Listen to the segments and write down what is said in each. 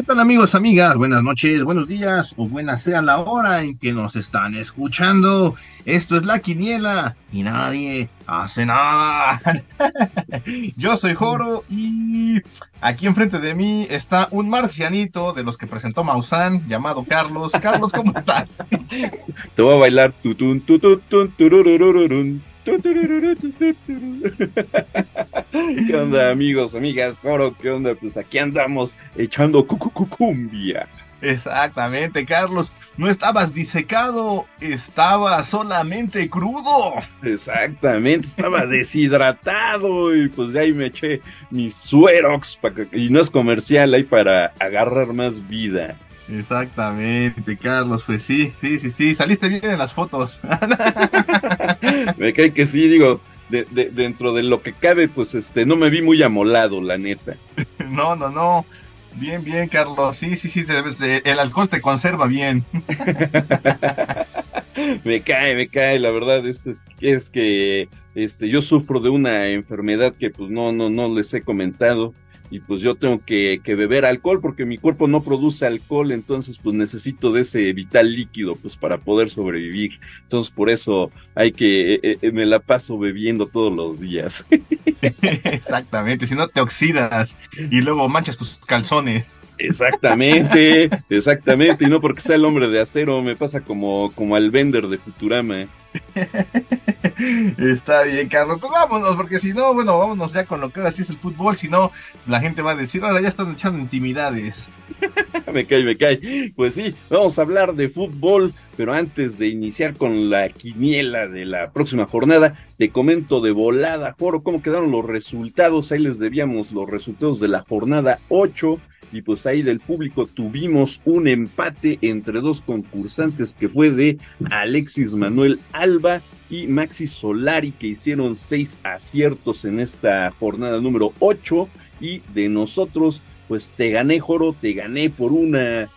¿Qué tal, amigos, amigas? Buenas noches, buenos días o buenas sea la hora en que nos están escuchando. Esto es La Quiniela y nadie hace nada. Yo soy Joro y aquí enfrente de mí está un marcianito de los que presentó Mausán llamado Carlos. Carlos, ¿cómo estás? Te voy a bailar. ¿Qué onda, amigos, amigas? Joro, ¿qué onda? Pues aquí andamos echando cumbia. Exactamente, Carlos. No estabas disecado, estaba solamente crudo. Exactamente, estaba deshidratado y pues de ahí me eché mis Suerox, y no es comercial, ahí para agarrar más vida. Exactamente, Carlos, pues sí, saliste bien en las fotos. Me cae que sí, digo, dentro de lo que cabe, pues no me vi muy amolado, la neta. No, bien, Carlos, sí, el alcohol te conserva bien. Me cae, la verdad es que yo sufro de una enfermedad que pues no les he comentado. Y pues yo tengo que beber alcohol porque mi cuerpo no produce alcohol, entonces pues necesito de ese vital líquido pues para poder sobrevivir. Entonces por eso hay que, me la paso bebiendo todos los días. Exactamente, si no te oxidas y luego manchas tus calzones. Exactamente, y no porque sea el hombre de acero, me pasa como al Bender de Futurama. Está bien, Carlos, pues vámonos, porque si no, bueno, vámonos ya con lo que ahora sí es el fútbol, si no, la gente va a decir, ahora ya están echando intimidades. Me cae, pues sí, vamos a hablar de fútbol, pero antes de iniciar con la quiniela de la próxima jornada, te comento de volada, Joro, cómo quedaron los resultados. Ahí les debíamos los resultados de la jornada 8, y pues ahí del público tuvimos un empate entre dos concursantes que fue de Alexis Manuel Alba y Maxi Solari, que hicieron 6 aciertos en esta jornada número 8, y de nosotros pues te gané, Joro, te gané por un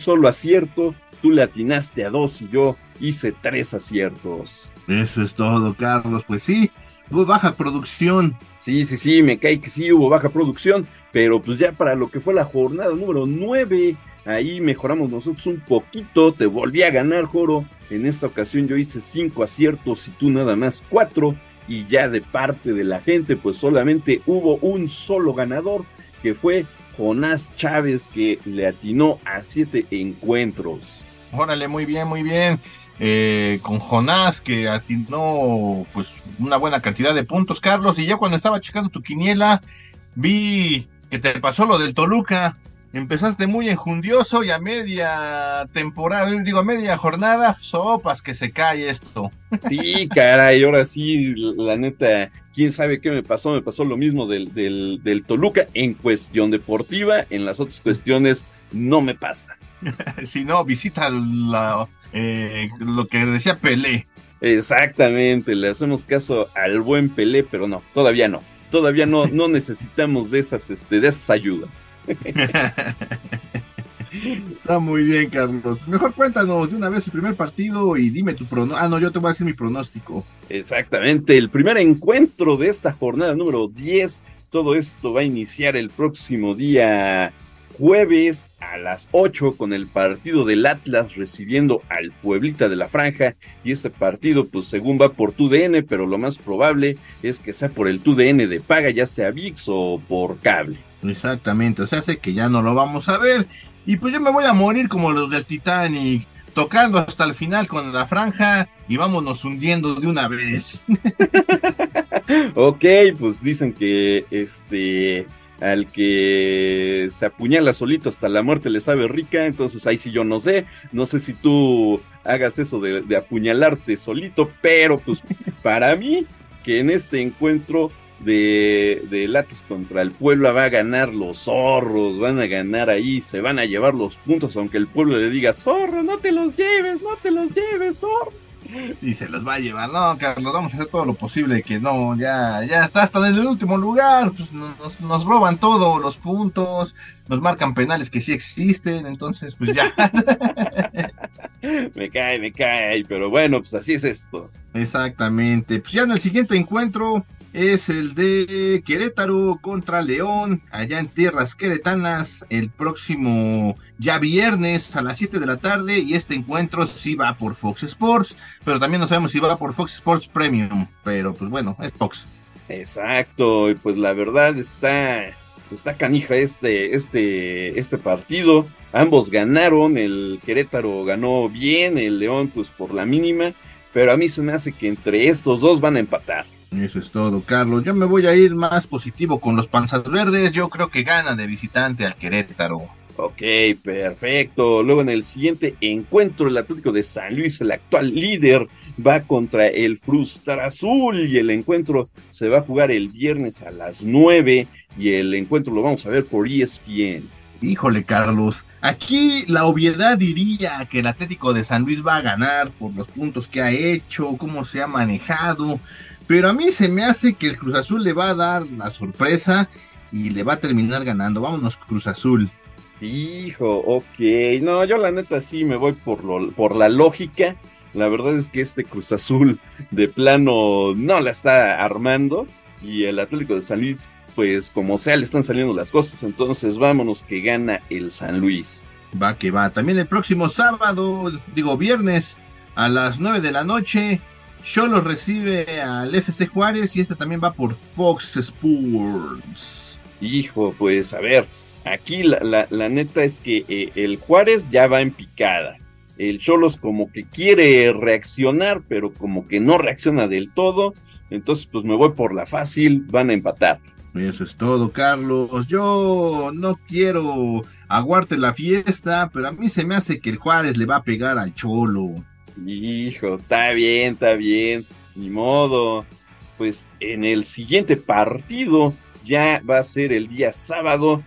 solo acierto. Tú le atinaste a 2 y yo hice 3 aciertos. Eso es todo, Carlos, pues sí, hubo baja producción. Sí, me cae que sí, hubo baja producción, pero pues ya para lo que fue la jornada número 9, ahí mejoramos nosotros un poquito, te volví a ganar, Joro, en esta ocasión yo hice 5 aciertos y tú nada más 4, y ya de parte de la gente pues solamente hubo un solo ganador, que fue Jonás Chávez, que le atinó a 7 encuentros. Órale, muy bien. Con Jonás, que atinó pues una buena cantidad de puntos, Carlos, y ya cuando estaba checando tu quiniela vi que te pasó lo del Toluca. Empezaste muy enjundioso y a media jornada, sopas que se cae esto. Sí, caray, ahora sí, la neta, quién sabe qué me pasó lo mismo del Toluca en cuestión deportiva, en las otras cuestiones no me pasa. Si no, visita lo que decía Pelé. Exactamente, le hacemos caso al buen Pelé, pero no, todavía no no necesitamos de esas ayudas. Está muy bien, Carlos. Mejor cuéntanos de una vez el primer partido y dime tu pronóstico. Ah, no, yo te voy a decir mi pronóstico. Exactamente, el primer encuentro de esta jornada número 10. Todo esto va a iniciar el próximo día jueves a las 8 con el partido del Atlas recibiendo al Pueblita de la Franja, y este partido pues según va por TUDN, pero lo más probable es que sea por el TUDN de paga, ya sea VIX o por cable. Exactamente, o sea, sé que ya no lo vamos a ver, y pues yo me voy a morir como los del Titanic, tocando hasta el final con la franja y vámonos hundiendo de una vez. Ok, pues dicen que al que se apuñala solito hasta la muerte le sabe rica, entonces ahí sí yo no sé si tú hagas eso de apuñalarte solito, pero pues para mí que en este encuentro del Atlas contra el Puebla va a ganar los zorros, van a ganar ahí, se van a llevar los puntos, aunque el Puebla le diga, zorro, no te los lleves, zorro. Y se los va a llevar, no, Carlos, vamos a hacer todo lo posible que no, ya está hasta en el último lugar, pues nos roban todos los puntos, nos marcan penales que sí existen, entonces pues ya. Me cae, pero bueno, pues así es esto. Exactamente, pues ya en el siguiente encuentro es el de Querétaro contra León, allá en tierras queretanas, el próximo ya viernes a las 7 de la tarde, y este encuentro sí va por Fox Sports, pero también no sabemos si va por Fox Sports Premium, pero pues bueno, es Fox. Exacto, y pues la verdad está canija este partido, ambos ganaron, el Querétaro ganó bien, el León pues por la mínima, pero a mí se me hace que entre estos dos van a empatar. Eso es todo, Carlos. Yo me voy a ir más positivo con los panzas verdes. Yo creo que ganan de visitante al Querétaro. Ok, perfecto. Luego en el siguiente encuentro, el Atlético de San Luis, el actual líder, va contra el Frustra Azul. Y el encuentro se va a jugar el viernes a las 9. Y el encuentro lo vamos a ver por ESPN. Híjole, Carlos. Aquí la obviedad diría que el Atlético de San Luis va a ganar por los puntos que ha hecho, cómo se ha manejado. Pero a mí se me hace que el Cruz Azul le va a dar la sorpresa y le va a terminar ganando. Vámonos, Cruz Azul. Hijo, ok. No, yo la neta sí me voy por la lógica. La verdad es que este Cruz Azul de plano no la está armando. Y el Atlético de San Luis, pues como sea, le están saliendo las cosas. Entonces vámonos que gana el San Luis. Va que va. También el próximo viernes a las 9 de la noche. Cholos recibe al FC Juárez y este también va por Fox Sports. Hijo, pues a ver, aquí la neta es que el Juárez ya va en picada. El Cholos como que quiere reaccionar, pero como que no reacciona del todo. Entonces pues me voy por la fácil, van a empatar. Eso es todo, Carlos. Yo no quiero aguarte la fiesta, pero a mí se me hace que el Juárez le va a pegar al Cholo. Hijo, está bien, ni modo. Pues en el siguiente partido, ya va a ser el día sábado,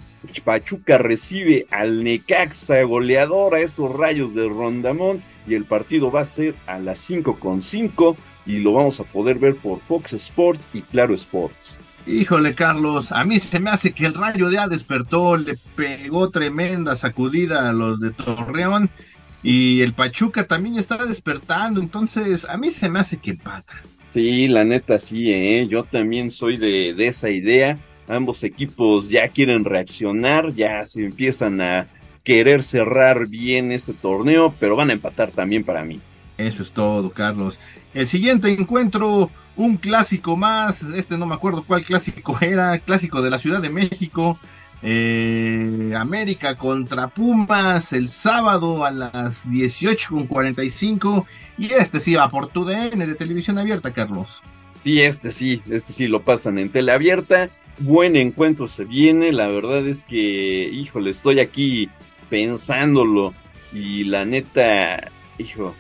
Pachuca recibe al Necaxa, goleador a estos Rayos de Rondamón, y el partido va a ser a las 5:05, y lo vamos a poder ver por Fox Sports y Claro Sports. Híjole, Carlos, a mí se me hace que el Rayo ya despertó, le pegó tremenda sacudida a los de Torreón, y el Pachuca también está despertando, entonces a mí se me hace que empata. Sí, la neta sí, yo también soy de esa idea. Ambos equipos ya quieren reaccionar, ya se empiezan a querer cerrar bien este torneo, pero van a empatar también para mí. Eso es todo, Carlos. El siguiente encuentro, un clásico más, no me acuerdo cuál clásico era, clásico de la Ciudad de México. América contra Pumas el sábado a las 18:45 y sí va por TUDN de televisión abierta, Carlos. Sí, este sí lo pasan en tele abierta. Buen encuentro se viene, la verdad es que, híjole, estoy aquí pensándolo y la neta, hijo,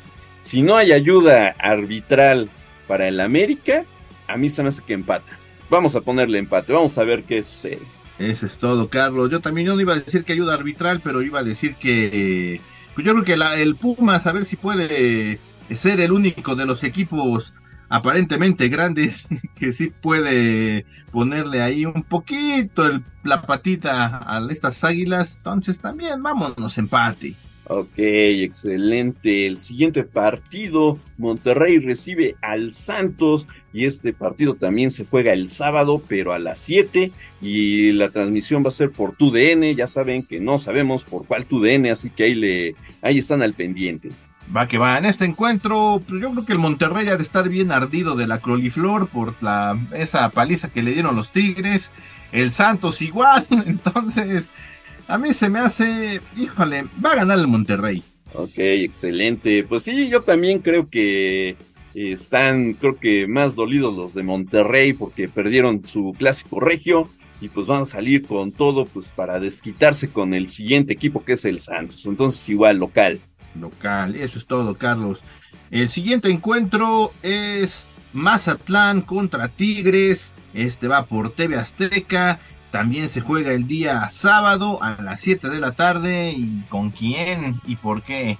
si no hay ayuda arbitral para el América, a mí se me hace que empata. Vamos a ponerle empate, vamos a ver qué sucede. Eso es todo, Carlos. Yo también no iba a decir que ayuda arbitral, pero iba a decir que... Pues yo creo que el Pumas, a ver si puede ser el único de los equipos aparentemente grandes que sí puede ponerle ahí un poquito la patita a estas águilas. Entonces también vámonos empate. Ok, excelente. El siguiente partido, Monterrey recibe al Santos y este partido también se juega el sábado, pero a las 7 y la transmisión va a ser por TUDN. Ya saben que no sabemos por cuál TUDN, así que ahí están al pendiente. Va que va. En este encuentro, pues yo creo que el Monterrey ha de estar bien ardido de la coliflor por esa paliza que le dieron los Tigres. El Santos igual, entonces... A mí se me hace, híjole, va a ganar el Monterrey. Ok, excelente. Pues sí, yo también creo que están más dolidos los de Monterrey porque perdieron su clásico regio y pues van a salir con todo pues para desquitarse con el siguiente equipo que es el Santos. Entonces igual, local, eso es todo, Carlos. El siguiente encuentro es Mazatlán contra Tigres. Este va por TV Azteca. También se juega el día sábado a las 7 de la tarde. ¿Y con quién? ¿Y por qué?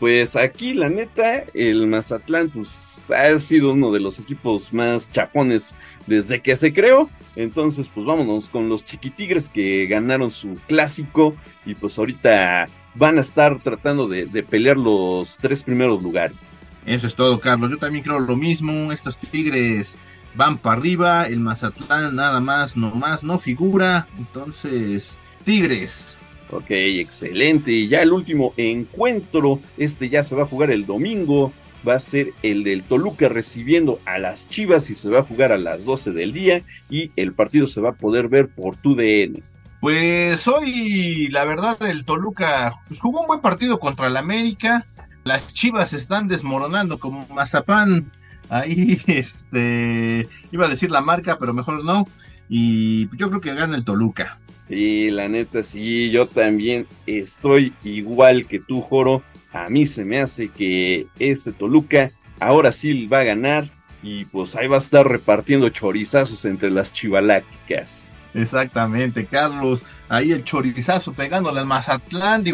Pues aquí, la neta, el Mazatlán pues, ha sido uno de los equipos más chafones desde que se creó. Entonces, pues vámonos con los chiquitigres que ganaron su clásico. Y pues ahorita van a estar tratando de pelear los 3 primeros lugares. Eso es todo, Carlos. Yo también creo lo mismo. Estos tigres... van para arriba, el Mazatlán nada más, nomás no figura, entonces Tigres. Ok, excelente, y ya el último encuentro, ya se va a jugar el domingo, va a ser el del Toluca recibiendo a las Chivas y se va a jugar a las 12 del día y el partido se va a poder ver por TUDN. Pues hoy, la verdad, el Toluca jugó un buen partido contra el América, las Chivas están desmoronando como mazapán, ahí iba a decir la marca, pero mejor no, y yo creo que gana el Toluca. Sí, la neta, sí, yo también estoy igual que tú, Joro. A mí se me hace que Toluca ahora sí va a ganar y pues ahí va a estar repartiendo chorizazos entre las chivalácticas. Exactamente, Carlos. Ahí el chorizazo pegándole al Mazapán.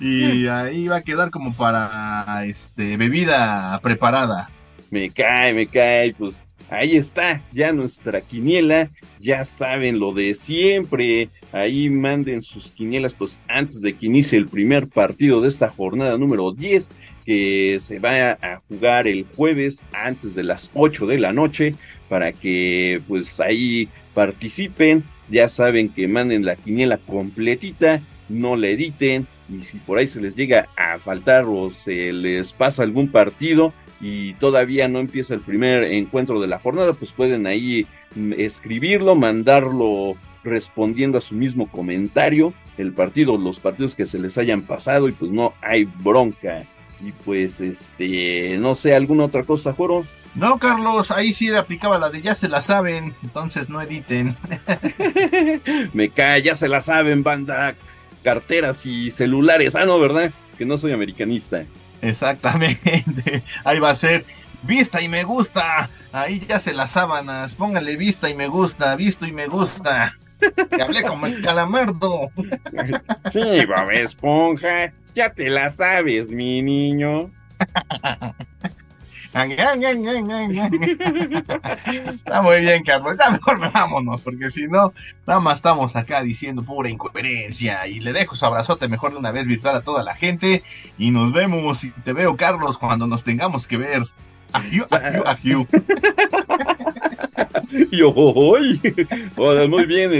Y ahí va a quedar como para bebida preparada. Me cae, pues. Ahí está, ya nuestra quiniela, ya saben lo de siempre, ahí manden sus quinielas pues antes de que inicie el primer partido de esta jornada número 10, que se va a jugar el jueves antes de las 8 de la noche, para que pues ahí participen, ya saben que manden la quiniela completita, no la editen, y si por ahí se les llega a faltar o se les pasa algún partido, y todavía no empieza el primer encuentro de la jornada, pues pueden ahí escribirlo, mandarlo respondiendo a su mismo comentario, los partidos que se les hayan pasado, y pues no hay bronca. Y pues, no sé, ¿alguna otra cosa, Joro? No, Carlos, ahí sí le aplicaba la de ya se la saben, entonces no editen. Me cae, ya se la saben, banda, carteras y celulares, no, ¿verdad? Que no soy americanista. Exactamente, ahí va a ser vista y me gusta, ahí ya se las sábanas, póngale vista y me gusta, visto y me gusta, que hablé como el calamardo. Sí, Bob Esponja, ya te la sabes, mi niño. Está muy bien, Carlos, ya mejor vámonos, porque si no, nada más estamos acá diciendo pura incoherencia, y le dejo su abrazote mejor de una vez virtual a toda la gente, y nos vemos, y te veo, Carlos, cuando nos tengamos que ver. Ajiu. Yo hoy. Bueno, muy bien,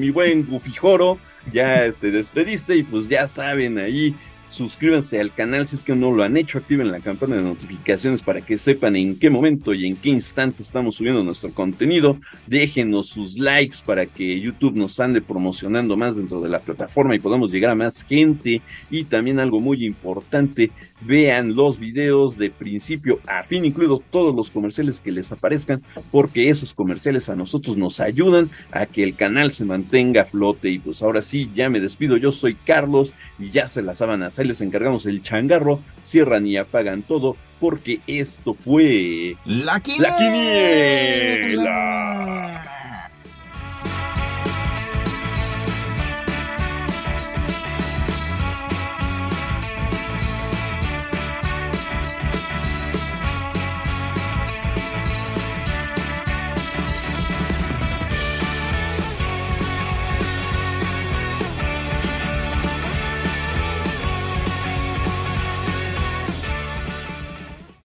mi buen Gufijoro, ya despediste, y pues ya saben, ahí suscríbanse al canal si es que no lo han hecho, activen la campana de notificaciones para que sepan en qué momento y en qué instante estamos subiendo nuestro contenido, déjenos sus likes para que YouTube nos ande promocionando más dentro de la plataforma y podamos llegar a más gente, y también algo muy importante, vean los videos de principio a fin, incluidos todos los comerciales que les aparezcan, porque esos comerciales a nosotros nos ayudan a que el canal se mantenga a flote. Y pues ahora sí, ya me despido, yo soy Carlos y ya se las van a hacer. Ahí les encargamos el changarro, cierran y apagan todo, porque esto fue La Quiniela.